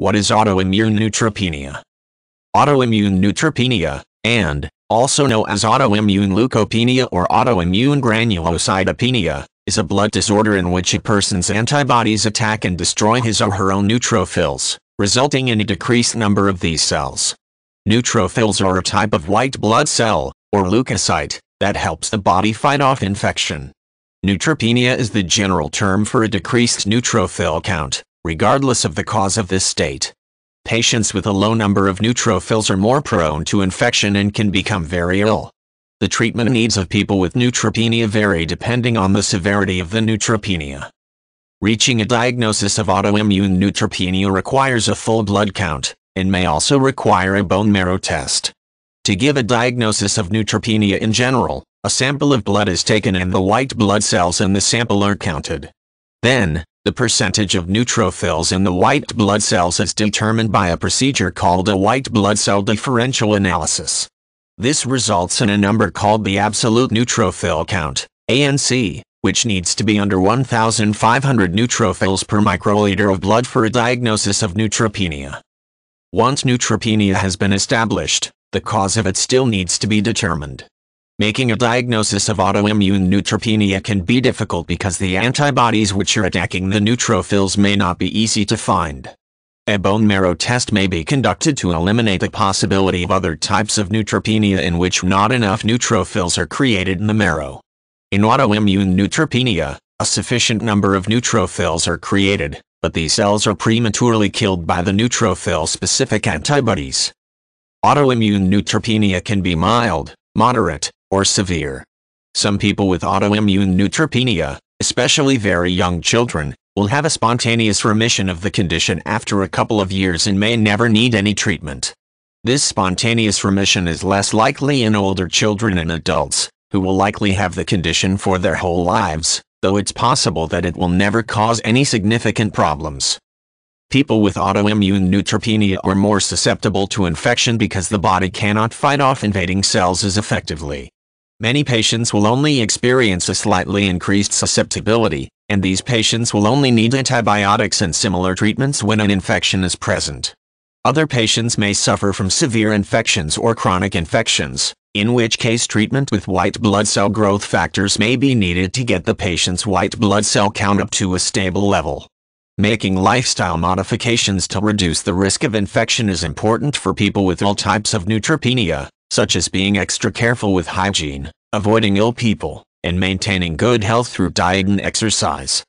What is autoimmune neutropenia? Autoimmune neutropenia, and also known as autoimmune leukopenia or autoimmune granulocytopenia, is a blood disorder in which a person's antibodies attack and destroy his or her own neutrophils, resulting in a decreased number of these cells. Neutrophils are a type of white blood cell, or leukocyte, that helps the body fight off infection. Neutropenia is the general term for a decreased neutrophil count, regardless of the cause of this state. Patients with a low number of neutrophils are more prone to infection and can become very ill. The treatment needs of people with neutropenia vary depending on the severity of the neutropenia. Reaching a diagnosis of autoimmune neutropenia requires a full blood count, and may also require a bone marrow test. To give a diagnosis of neutropenia in general, a sample of blood is taken and the white blood cells in the sample are counted. Then, the percentage of neutrophils in the white blood cells is determined by a procedure called a white blood cell differential analysis. This results in a number called the absolute neutrophil count, ANC, which needs to be under 1,500 neutrophils per microliter of blood for a diagnosis of neutropenia. Once neutropenia has been established, the cause of it still needs to be determined. Making a diagnosis of autoimmune neutropenia can be difficult because the antibodies which are attacking the neutrophils may not be easy to find. A bone marrow test may be conducted to eliminate the possibility of other types of neutropenia in which not enough neutrophils are created in the marrow. In autoimmune neutropenia, a sufficient number of neutrophils are created, but these cells are prematurely killed by the neutrophil-specific antibodies. Autoimmune neutropenia can be mild, moderate, or severe. Some people with autoimmune neutropenia, especially very young children, will have a spontaneous remission of the condition after a couple of years and may never need any treatment. This spontaneous remission is less likely in older children and adults, who will likely have the condition for their whole lives, though it's possible that it will never cause any significant problems. People with autoimmune neutropenia are more susceptible to infection because the body cannot fight off invading cells as effectively. Many patients will only experience a slightly increased susceptibility, and these patients will only need antibiotics and similar treatments when an infection is present. Other patients may suffer from severe infections or chronic infections, in which case treatment with white blood cell growth factors may be needed to get the patient's white blood cell count up to a stable level. Making lifestyle modifications to reduce the risk of infection is important for people with all types of neutropenia, such as being extra careful with hygiene, avoiding ill people, and maintaining good health through diet and exercise.